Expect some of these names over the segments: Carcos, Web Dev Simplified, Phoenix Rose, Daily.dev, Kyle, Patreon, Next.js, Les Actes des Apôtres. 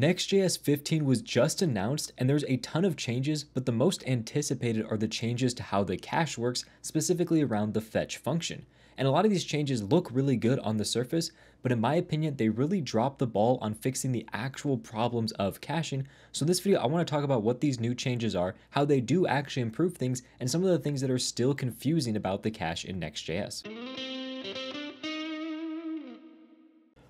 Next.js 15 was just announced and there's a ton of changes, but the most anticipated are the changes to how the cache works, specifically around the fetch function. And a lot of these changes look really good on the surface, but in my opinion, they really drop the ball on fixing the actual problems of caching. So in this video, I want to talk about what these new changes are, how they do actually improve things, and some of the things that are still confusing about the cache in Next.js.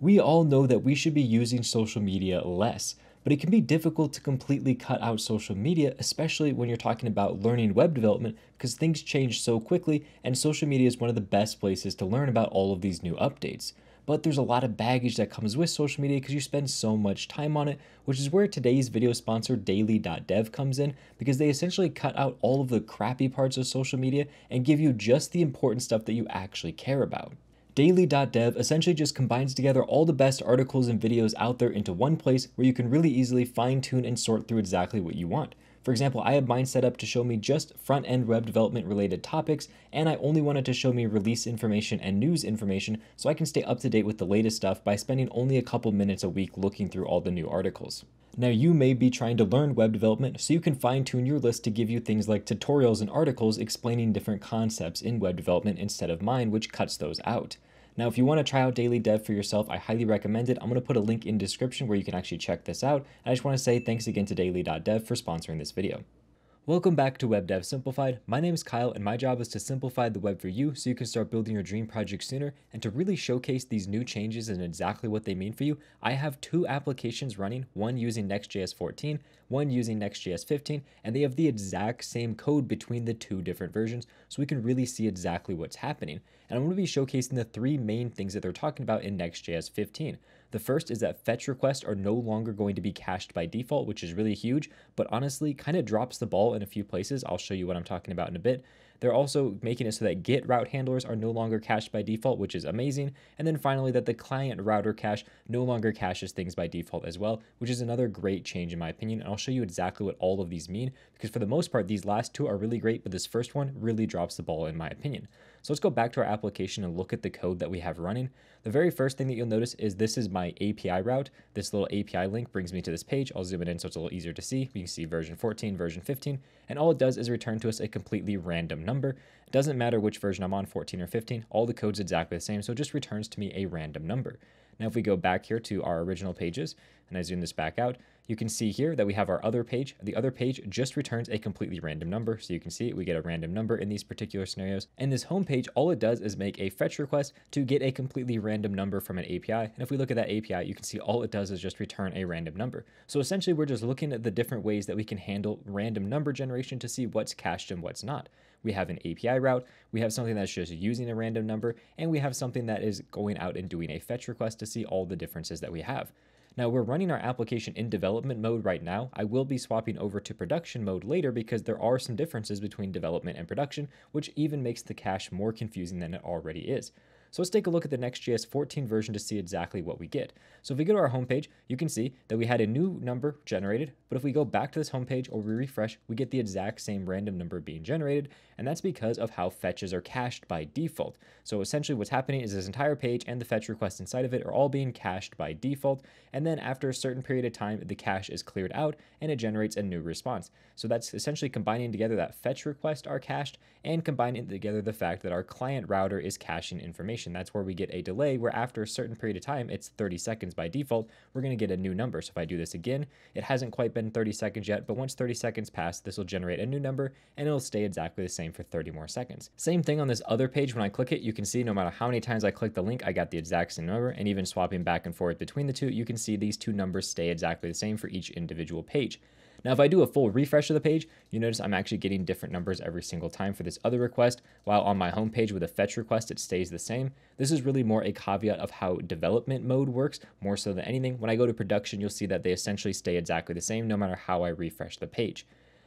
We all know that we should be using social media less, but it can be difficult to completely cut out social media, especially when you're talking about learning web development, because things change so quickly and social media is one of the best places to learn about all of these new updates. But there's a lot of baggage that comes with social media because you spend so much time on it, which is where today's video sponsor Daily.dev comes in, because they essentially cut out all of the crappy parts of social media and give you just the important stuff that you actually care about. Daily.dev essentially just combines together all the best articles and videos out there into one place where you can really easily fine-tune and sort through exactly what you want. For example, I have mine set up to show me just front-end web development related topics, and I only want it to show me release information and news information so I can stay up to date with the latest stuff by spending only a couple minutes a week looking through all the new articles. Now, you may be trying to learn web development, so you can fine-tune your list to give you things like tutorials and articles explaining different concepts in web development instead of mine, which cuts those out. Now, if you want to try out Daily.dev for yourself, I highly recommend it. I'm going to put a link in description where you can actually check this out. And I just want to say thanks again to Daily.dev for sponsoring this video. Welcome back to Web Dev Simplified. My name is Kyle, and my job is to simplify the web for you so you can start building your dream project sooner. And to really showcase these new changes and exactly what they mean for you, I have two applications running, one using Next.js 14, one using Next.js 15, and they have the exact same code between the two different versions, so we can really see exactly what's happening. And I'm going to be showcasing the three main things that they're talking about in Next.js 15. The first is that fetch requests are no longer going to be cached by default, which is really huge, but honestly kind of drops the ball in a few places. I'll show you what I'm talking about in a bit. They're also making it so that GET route handlers are no longer cached by default, which is amazing. And then finally, that the client router cache no longer caches things by default as well, which is another great change in my opinion. And I'll show you exactly what all of these mean, because for the most part, these last two are really great, but this first one really drops the ball in my opinion. So let's go back to our application and look at the code that we have running. The very first thing that you'll notice is this is my API route. This little API link brings me to this page. I'll zoom it in so it's a little easier to see. You can see version 14, version 15, and all it does is return to us a completely random number. It doesn't matter which version I'm on, 14 or 15, all the code's exactly the same, so it just returns to me a random number. Now, if we go back here to our original pages, and I zoom this back out, you can see here that we have our other page. The other page just returns a completely random number. So you can see we get a random number in these particular scenarios. And this home page, all it does is make a fetch request to get a completely random number from an API. And if we look at that API, you can see all it does is just return a random number. So essentially, we're just looking at the different ways that we can handle random number generation to see what's cached and what's not. We have an API route, we have something that's just using a random number, and we have something that is going out and doing a fetch request to see all the differences that we have. Now, we're running our application in development mode right now. I will be swapping over to production mode later because there are some differences between development and production, which even makes the cache more confusing than it already is. So let's take a look at the Next.js 14 version to see exactly what we get. So if we go to our homepage, you can see that we had a new number generated, but if we go back to this homepage or we refresh, we get the exact same random number being generated, and that's because of how fetches are cached by default. So essentially what's happening is this entire page and the fetch requests inside of it are all being cached by default, and then after a certain period of time, the cache is cleared out and it generates a new response. So that's essentially combining together that fetch requests are cached and combining together the fact that our client router is caching information. That's where we get a delay where after a certain period of time, it's 30 seconds by default, we're going to get a new number. So if I do this again, it hasn't quite been 30 seconds yet, but once 30 seconds pass, this will generate a new number and it'll stay exactly the same for 30 more seconds. Same thing on this other page. When I click it, you can see no matter how many times I click the link, I got the exact same number, and even swapping back and forth between the two, you can see these two numbers stay exactly the same for each individual page. Now, if I do a full refresh of the page, you notice I'm actually getting different numbers every single time for this other request, while on my home page with a fetch request, it stays the same. This is really more a caveat of how development mode works, more so than anything. When I go to production, you'll see that they essentially stay exactly the same no matter how I refresh the page.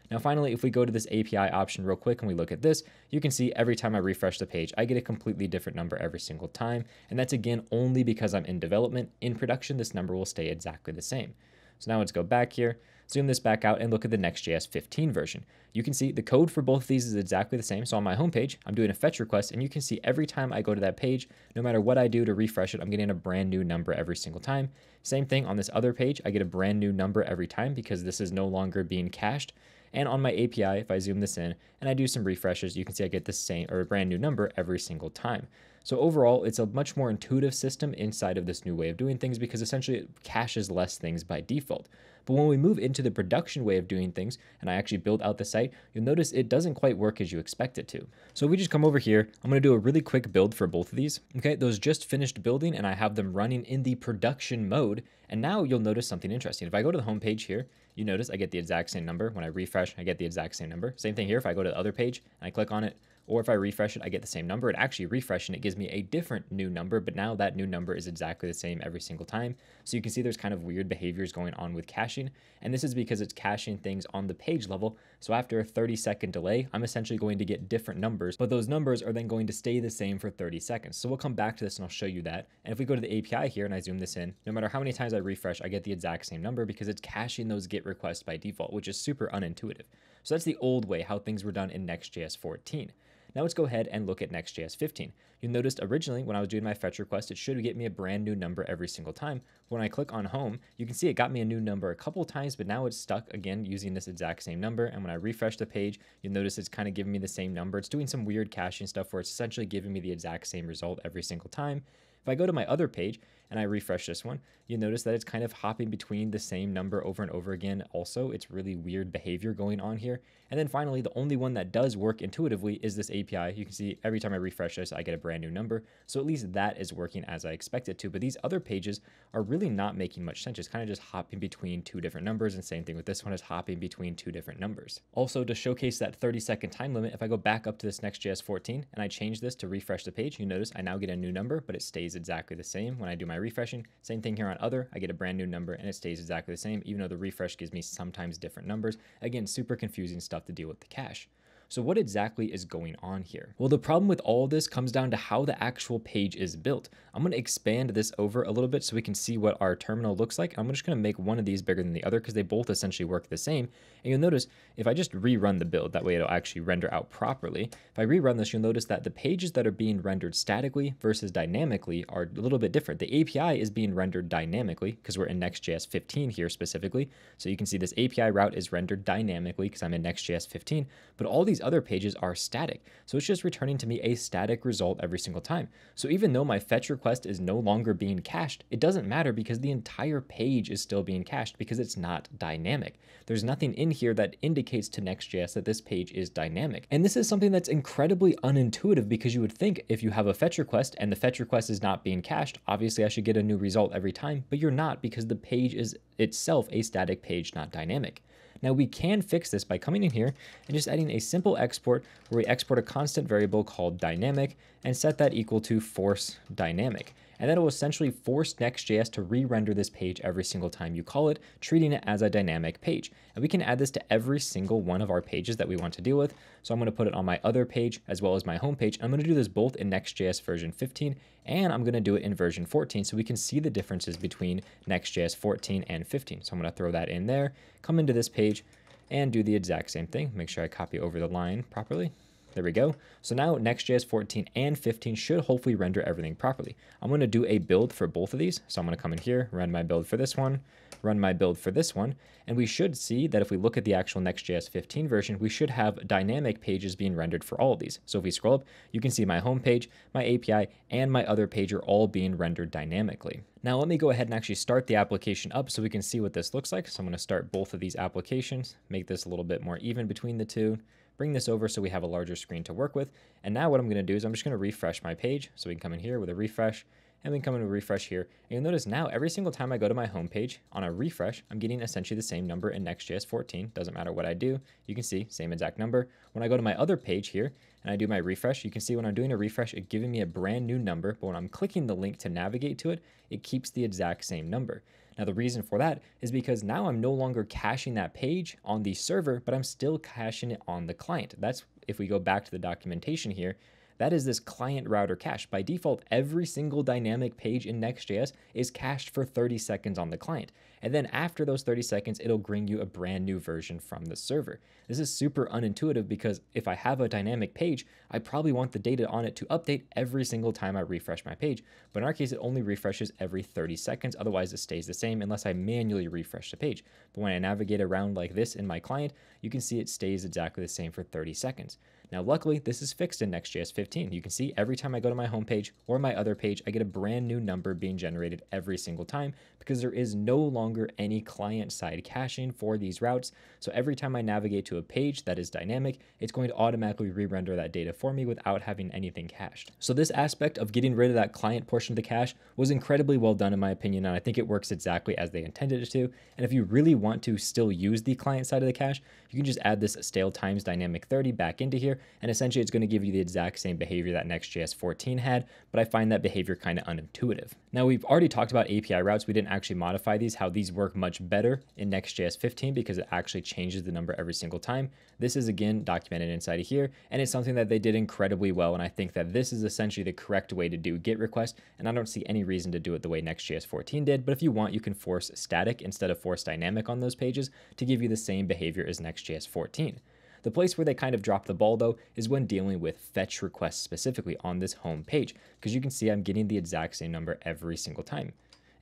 Now, finally, if we go to this API option real quick and we look at this, you can see every time I refresh the page, I get a completely different number every single time. And that's, again, only because I'm in development. In production, this number will stay exactly the same. So now let's go back here. zoom this back out and look at the Next.js 15 version. You can see the code for both of these is exactly the same. So on my homepage, I'm doing a fetch request, and you can see every time I go to that page, no matter what I do to refresh it, I'm getting a brand new number every single time. Same thing on this other page, I get a brand new number every time because this is no longer being cached. And on my API, if I zoom this in and I do some refreshes, you can see I get the same or a brand new number every single time. So overall, it's a much more intuitive system inside of this new way of doing things because essentially it caches less things by default. But when we move into the production way of doing things, and I actually build out the site, you'll notice it doesn't quite work as you expect it to. So if we just come over here, I'm gonna do a really quick build for both of these. Okay, those just finished building and I have them running in the production mode. And now you'll notice something interesting. If I go to the home page here, you notice I get the exact same number. When I refresh, I get the exact same number. Same thing here, if I go to the other page and I click on it, or if I refresh it, I get the same number. It actually refreshed and it gives me a different new number, but now that new number is exactly the same every single time. So you can see there's kind of weird behaviors going on with caching. And this is because it's caching things on the page level. So after a 30-second delay, I'm essentially going to get different numbers, but those numbers are then going to stay the same for 30 seconds. So we'll come back to this and I'll show you that. And if we go to the API here and I zoom this in, no matter how many times I refresh, I get the exact same number because it's caching those GET requests by default, which is super unintuitive. So that's the old way how things were done in Next.js 14. Now let's go ahead and look at Next.js 15. You'll notice originally when I was doing my fetch request, it should get me a brand new number every single time. When I click on home, you can see it got me a new number a couple times, but now it's stuck again using this exact same number. And when I refresh the page, you'll notice it's kind of giving me the same number. It's doing some weird caching stuff where it's essentially giving me the exact same result every single time. If I go to my other page and I refresh this one, you'll notice that it's kind of hopping between the same number over and over again. Also, it's really weird behavior going on here. And then finally, the only one that does work intuitively is this API. You can see every time I refresh this, I get a brand new number. So at least that is working as I expect it to. But these other pages are really not making much sense. It's kind of just hopping between two different numbers. And same thing with this one, is hopping between two different numbers. Also, to showcase that 30-second time limit, if I go back up to this Next.js 14 and I change this to refresh the page, you notice I now get a new number, but it stays exactly the same. When I do my refreshing, same thing here on other, I get a brand new number and it stays exactly the same, even though the refresh gives me sometimes different numbers. Again, super confusing stuff to deal with the cache. So what exactly is going on here? Well, the problem with all this comes down to how the actual page is built. I'm going to expand this over a little bit so we can see what our terminal looks like. I'm just going to make one of these bigger than the other because they both essentially work the same. And you'll notice if I just rerun the build, that way it'll actually render out properly. If I rerun this, you'll notice that the pages that are being rendered statically versus dynamically are a little bit different. The API is being rendered dynamically because we're in Next.js 15 here specifically. So you can see this API route is rendered dynamically because I'm in Next.js 15, but all these other pages are static. So it's just returning to me a static result every single time. So even though my fetch request is no longer being cached, it doesn't matter because the entire page is still being cached because it's not dynamic. There's nothing in here that indicates to Next.js that this page is dynamic. And this is something that's incredibly unintuitive because you would think if you have a fetch request and the fetch request is not being cached, obviously I should get a new result every time, but you're not because the page is itself a static page, not dynamic. Now we can fix this by coming in here and just adding a simple export where we export a constant variable called dynamic and set that equal to force dynamic. And that will essentially force Next.js to re-render this page every single time you call it, treating it as a dynamic page. And we can add this to every single one of our pages that we want to deal with. So I'm going to put it on my other page as well as my home page. I'm going to do this both in Next.js version 15 and I'm going to do it in version 14 so we can see the differences between Next.js 14 and 15. So I'm going to throw that in there, come into this page and do the exact same thing. Make sure I copy over the line properly. There we go. So now Next.js 14 and 15 should hopefully render everything properly. I'm going to do a build for both of these. So I'm going to come in here, run my build for this one, run my build for this one. And we should see that if we look at the actual Next.js 15 version, we should have dynamic pages being rendered for all of these. So if we scroll up, you can see my home page, my API, and my other page are all being rendered dynamically. Now let me go ahead and actually start the application up so we can see what this looks like. So I'm going to start both of these applications, make this a little bit more even between the two. Bring this over so we have a larger screen to work with. And now what I'm going to do is I'm just going to refresh my page. So we can come in here with a refresh and we can come in with a refresh here. And you'll notice now every single time I go to my home page on a refresh, I'm getting essentially the same number in Next.js 14. Doesn't matter what I do. You can see same exact number. When I go to my other page here and I do my refresh, you can see when I'm doing a refresh, it's giving me a brand new number. But when I'm clicking the link to navigate to it, it keeps the exact same number. Now, the reason for that is because now I'm no longer caching that page on the server, but I'm still caching it on the client. That's if we go back to the documentation here, that is this client router cache. By default, every single dynamic page in Next.js is cached for 30 seconds on the client. And then after those 30 seconds, it'll bring you a brand new version from the server. This is super unintuitive because if I have a dynamic page, I probably want the data on it to update every single time I refresh my page. But in our case, it only refreshes every 30 seconds. Otherwise, it stays the same unless I manually refresh the page. But when I navigate around like this in my client, you can see it stays exactly the same for 30 seconds. Now, luckily, this is fixed in Next.js 15. You can see every time I go to my home page or my other page, I get a brand new number being generated every single time because there is no longer any client-side caching for these routes. So every time I navigate to a page that is dynamic, it's going to automatically re-render that data for me without having anything cached. So this aspect of getting rid of that client portion of the cache was incredibly well done in my opinion, and I think it works exactly as they intended it to. And if you really want to still use the client side of the cache, you can just add this stale times dynamic 30 back into here, and essentially it's going to give you the exact same behavior that Next.js 14 had, but I find that behavior kind of unintuitive. Now, we've already talked about API routes. We didn't actually modify these, how these work much better in Next.js 15 because it actually changes the number every single time. This is again documented inside of here, and it's something that they did incredibly well, and I think that this is essentially the correct way to do GET request, and I don't see any reason to do it the way Next.js 14 did, but if you want, you can force static instead of force dynamic on those pages to give you the same behavior as Next.js 14. The place where they kind of drop the ball though is when dealing with fetch requests specifically on this home page, because you can see I'm getting the exact same number every single time.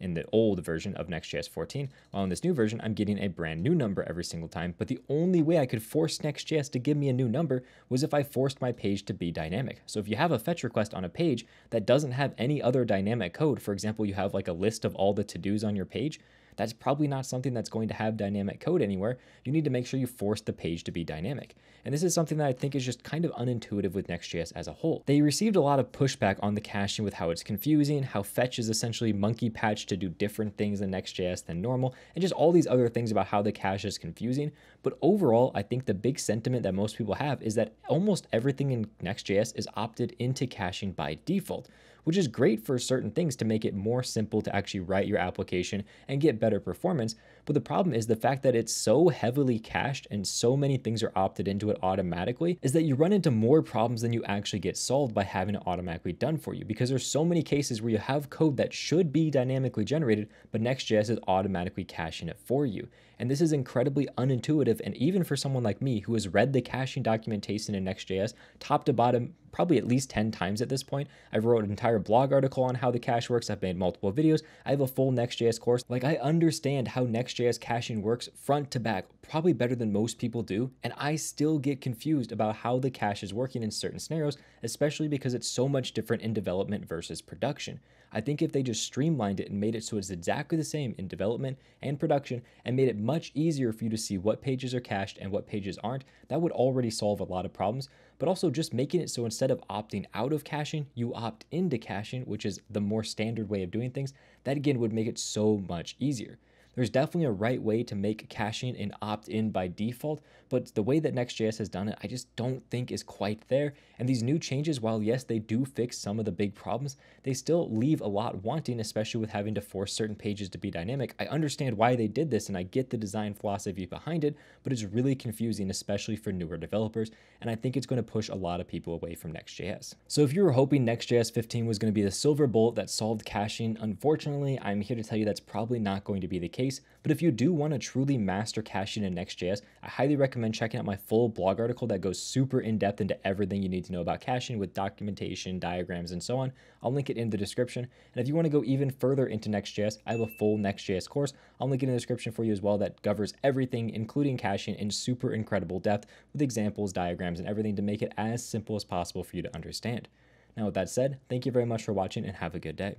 In the old version of Next.js 14, while in this new version, I'm getting a brand new number every single time, but the only way I could force Next.js to give me a new number was if I forced my page to be dynamic. So if you have a fetch request on a page that doesn't have any other dynamic code, for example, you have like a list of all the to-dos on your page, that's probably not something that's going to have dynamic code anywhere. You need to make sure you force the page to be dynamic. And this is something that I think is just kind of unintuitive with Next.js as a whole. They received a lot of pushback on the caching with how it's confusing, how fetch is essentially monkey patched to do different things in Next.js than normal, and just all these other things about how the cache is confusing. But overall, I think the big sentiment that most people have is that almost everything in Next.js is opted into caching by default, which is great for certain things to make it more simple to actually write your application and get better performance. But the problem is the fact that it's so heavily cached and so many things are opted into it automatically is that you run into more problems than you actually get solved by having it automatically done for you, because there's so many cases where you have code that should be dynamically generated, but Next.js is automatically caching it for you. And this is incredibly unintuitive. And even for someone like me who has read the caching documentation in Next.js top to bottom, probably at least 10 times at this point. I've wrote an entire blog article on how the cache works. I've made multiple videos. I have a full Next.js course. Like, I understand how Next.js caching works front to back, probably better than most people do. And I still get confused about how the cache is working in certain scenarios, especially because it's so much different in development versus production. I think if they just streamlined it and made it so it's exactly the same in development and production and made it much easier for you to see what pages are cached and what pages aren't, that would already solve a lot of problems. But also just making it so instead of opting out of caching, you opt into caching, which is the more standard way of doing things. That again would make it so much easier. There's definitely a right way to make caching an opt-in by default, but the way that Next.js has done it, I just don't think is quite there. And these new changes, while yes, they do fix some of the big problems, they still leave a lot wanting, especially with having to force certain pages to be dynamic. I understand why they did this and I get the design philosophy behind it, but it's really confusing, especially for newer developers. And I think it's going to push a lot of people away from Next.js. So if you were hoping Next.js 15 was going to be the silver bullet that solved caching, unfortunately, I'm here to tell you that's probably not going to be the case. But if you do want to truly master caching in Next.js, I highly recommend checking out my full blog article that goes super in depth into everything you need to know about caching with documentation, diagrams, and so on. I'll link it in the description. And if you want to go even further into Next.js, I have a full Next.js course. I'll link it in the description for you as well that covers everything, including caching, in super incredible depth with examples, diagrams, and everything to make it as simple as possible for you to understand. Now, with that said, thank you very much for watching and have a good day.